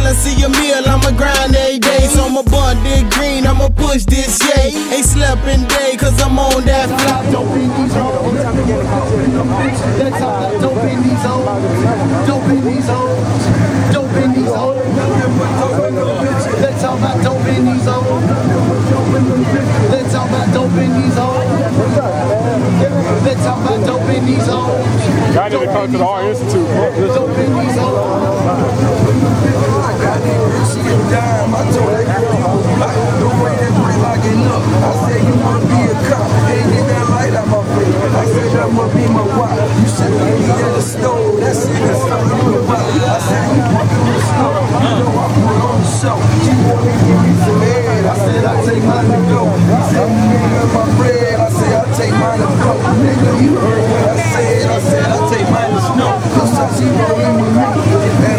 feeling, see a meal, I'ma grind every day. So I'ma bud this green, I'ma push this yay. Ain't sleeping day, cause I'm on that flop. Don't be these hoes. Don't be these hoes. Don't be these hoes. Don't be these hoes. Let's talk about dope in these hoes. Let's talk about dope in these hoes. Let's talk about dope in these hoes. I need to come to the Art Institute. Dope in these hoes. I told that girl, the way that we locking up, I said you must be a cop, and get that light out my face. I said that must be my wife. You said I need at the stove, that's it, that's all you about. I said you walking on the snow, you know I put on the show. She want me to give me some head, I said I take mine to go. You said you gave up my bread, I said I take mine to go. Nigga, you heard what I said I take mine to snow. So she rolling with me, and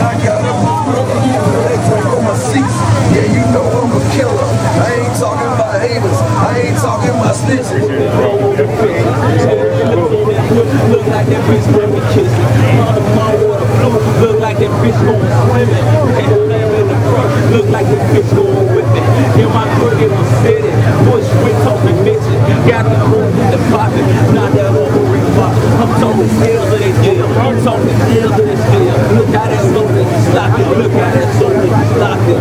I got up with brother. Yeah, you know I'm a killer. I ain't talking about haters. I ain't talking about snitches. Look like that bitch when we kissing. My water flow. Look like that bitch going swimming. Ain't a lamb in the front. Look like that bitch going with it. In my crooked was sitting. Bush with talking bitches. Got the whole in the pocket. Not that whole ring box. I'm talking sales of this deal. I'm talking sales of this deal. Look how that soap is stopping. Look how that soap is stopping. All the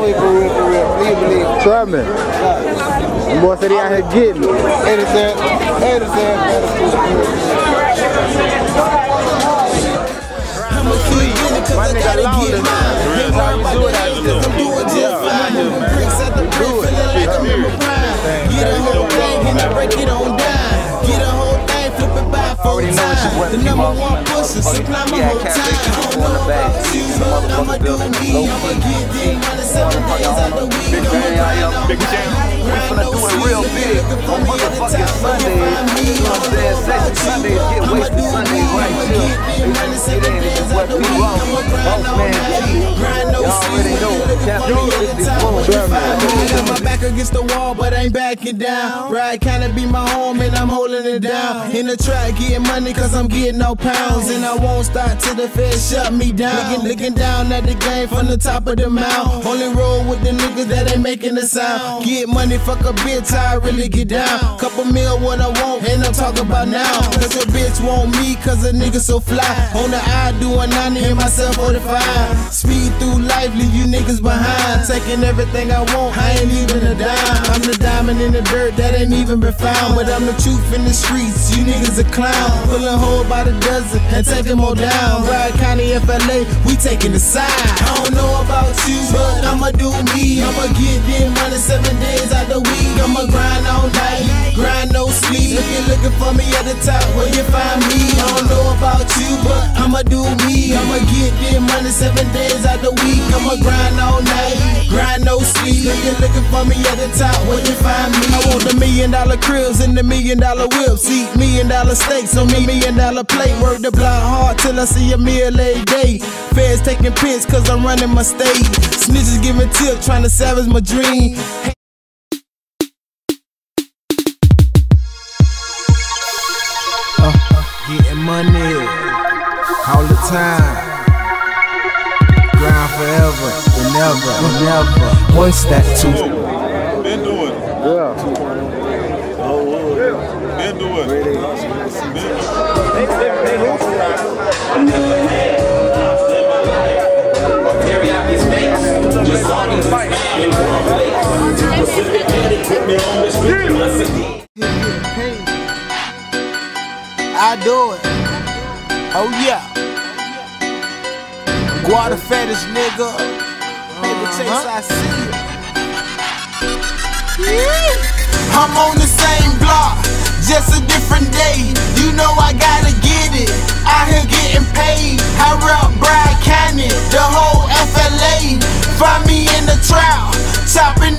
way, for real, please believe. Try me. The boy said he out here getting it. 87. I'm a free unit cause I gotta get mine. That's how you do it out here. I'm doing just fine. Bricks at the brick, feeling like I'm in my prime. Get a whole thing and I break it on dime. Get a whole thing, flip it by 4 times. The #1 pusher, supply my whole time. I don't know about you, but I'ma do me. I'ma get this money 7 days out the week. We finna do it real big on motherfucking Sundays. You know what I'm saying? Session Sundays get wasted Sundays right here. It ain't just what we want. Boss man, y'all already know. Champion 54. My back against the wall, but I ain't backing down. Ride kinda be my home, and I'm holding it down. In the track, getting money, cause I'm getting no pounds. And I won't stop till the Fed shut me down. Looking down at the game from the top of the mound. Only roll with the niggas that ain't making a sound. Get money, fuck a bitch, I really get down. Couple mil what I want, and I'm talking about now. Cause a bitch want me, cause a nigga so fly. On the eye, doing 90 and myself 45. Speed through life, leave you niggas behind. Taking everything I want, I ain't even a dime. I'm the diamond in the dirt that ain't even been found. But I'm the truth in the streets, you niggas a clown. Pulling whole by the dozen, and taking more down. Broward County, FLA, we taking the side. I don't know about you, but I'ma do me. I'ma get them money 7 days out the week. I'ma grind all night, grind no sleep. If you're looking for me at the top, where you find me? I don't know about you, but I'ma do me. I'ma get them money 7 days out the week. I'ma grind all night, grind no sleep. If you're looking for me at the top, where you find me? I want the $1 million cribs and the $1 million whips. Eat $1 million steaks on me, $1 million plate. Work the block hard till I see a meal every day. Feds taking piss cause I'm running my state. Snitches giving tips, trying to savage my dream. Getting money all the time. Grind forever, whenever, never. One stack, two. Been doing it. Yeah. Oh, been doing it. Been doing it. I do it. Oh yeah. Guarda fetish, nigga. Every chase I see it. I'm on the same block, just a different day. You know I gotta get it. Out here getting paid. I rep Broward County, the whole FLA. Find me in the trap, chopping.